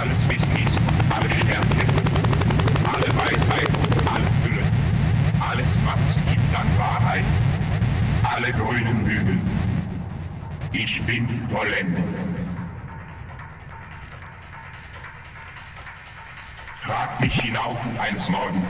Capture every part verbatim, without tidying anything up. alles Wichtig, alle Stärke, alle Weisheit, alle Fülle, alles was gibt an Wahrheit, alle grünen Hügel. Ich bin vollendet. Trag mich hinauf eines Morgens.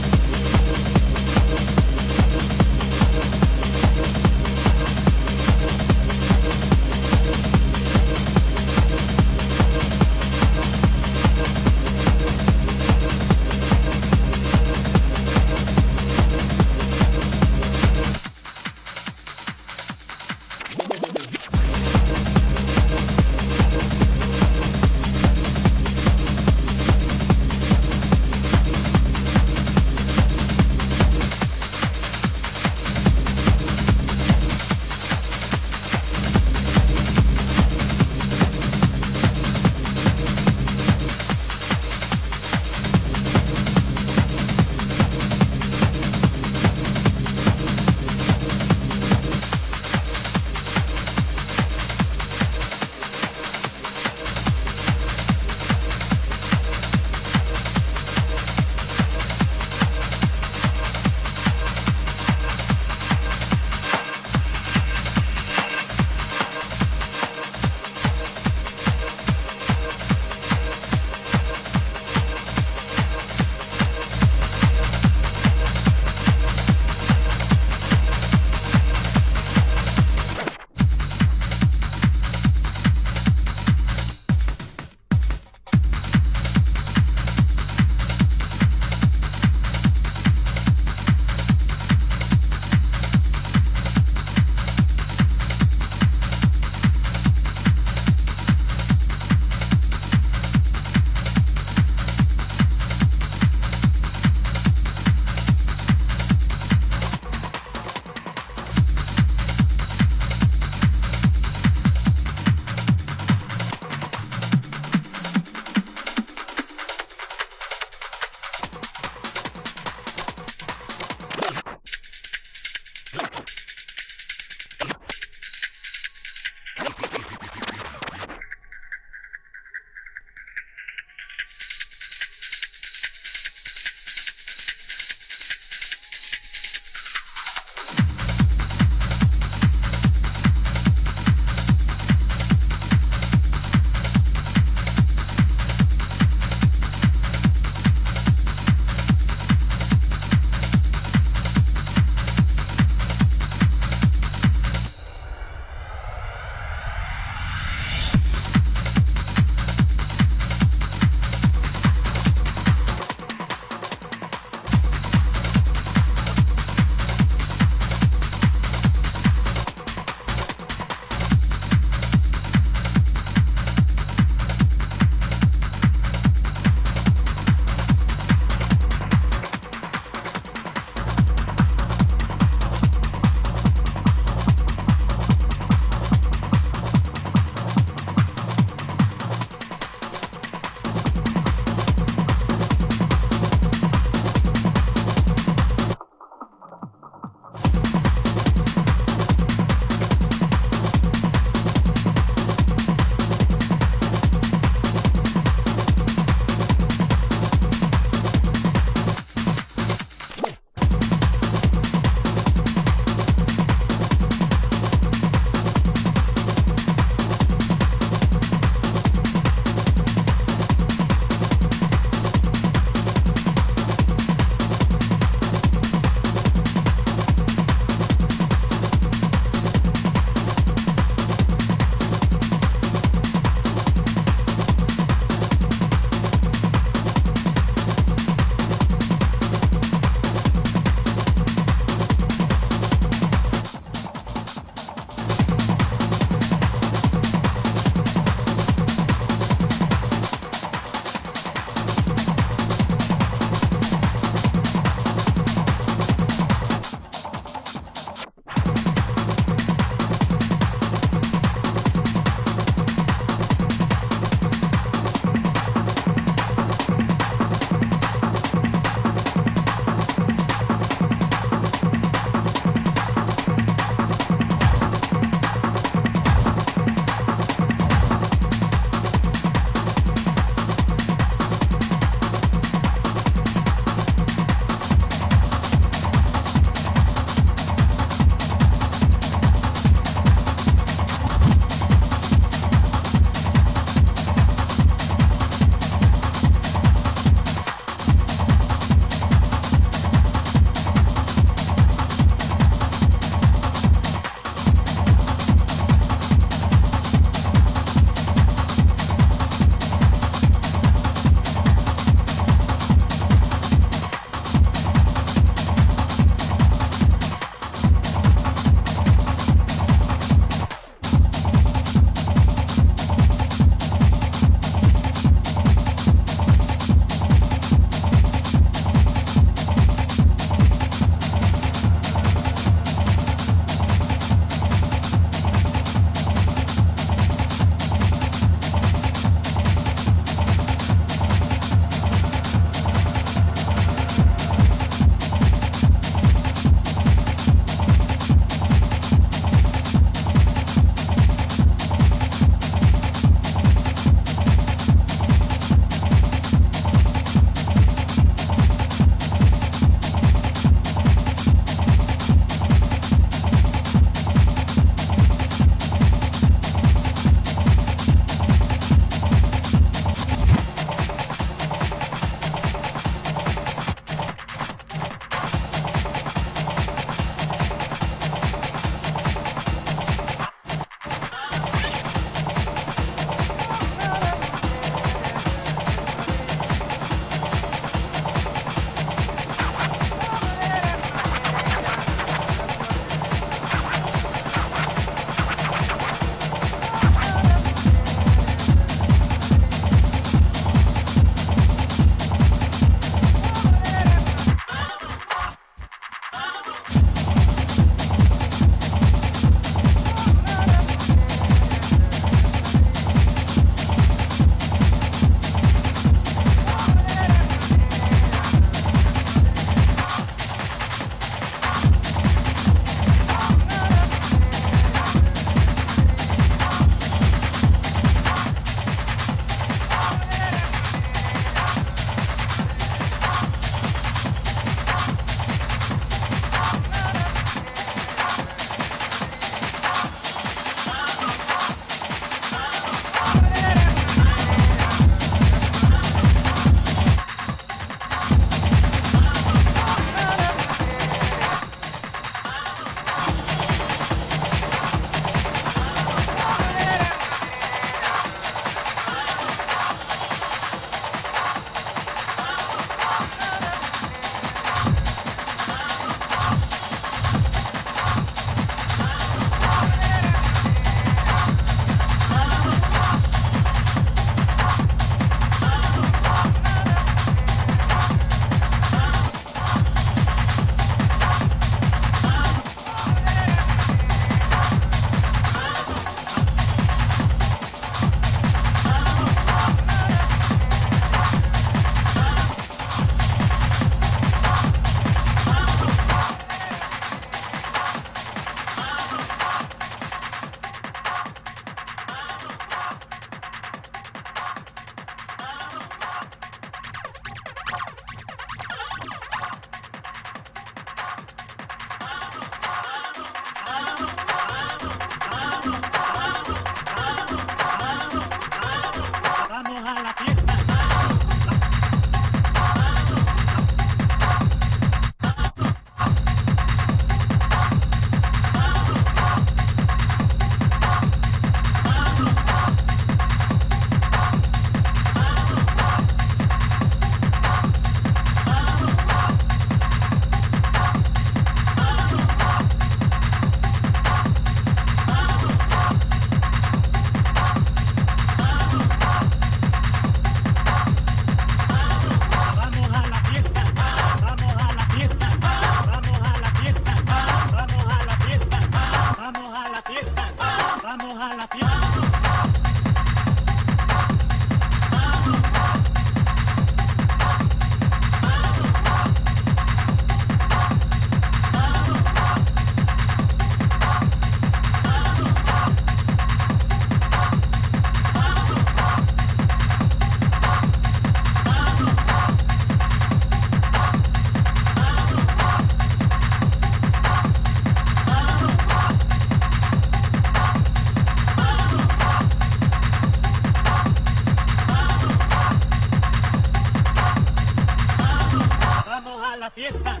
fiesta,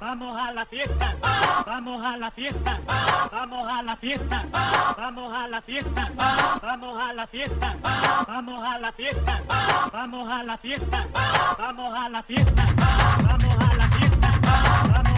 vamos a la fiesta, vamos a la fiesta, vamos a la fiesta, vamos a la fiesta, vamos a la fiesta, vamos a la fiesta, vamos a la fiesta, vamos a la fiesta, vamos a la fiesta, vamos.